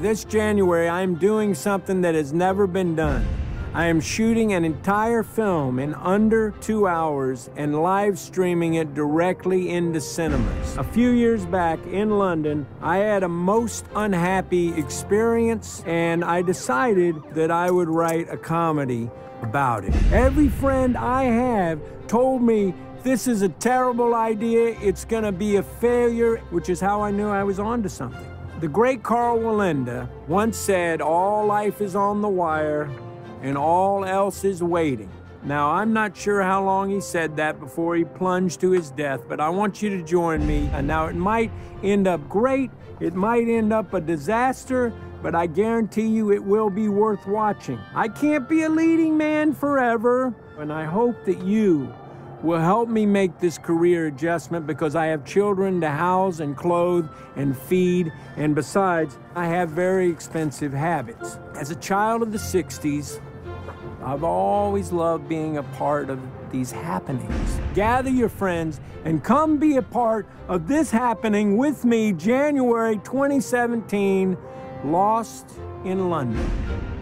This January, I am doing something that has never been done. I am shooting an entire film in under 2 hours and live streaming it directly into cinemas. A few years back in London, I had a most unhappy experience and I decided that I would write a comedy about it. Every friend I have told me, "This is a terrible idea, it's gonna be a failure," which is how I knew I was onto something. The great Karl Wallenda once said, "All life is on the wire, and all else is waiting." Now, I'm not sure how long he said that before he plunged to his death, but I want you to join me. And now, it might end up great, it might end up a disaster, but I guarantee you it will be worth watching. I can't be a leading man forever, and I hope that you will help me make this career adjustment, because I have children to house and clothe and feed, and besides, I have very expensive habits. As a child of the 60s, I've always loved being a part of these happenings. Gather your friends and come be a part of this happening with me, January 2017, Lost in London.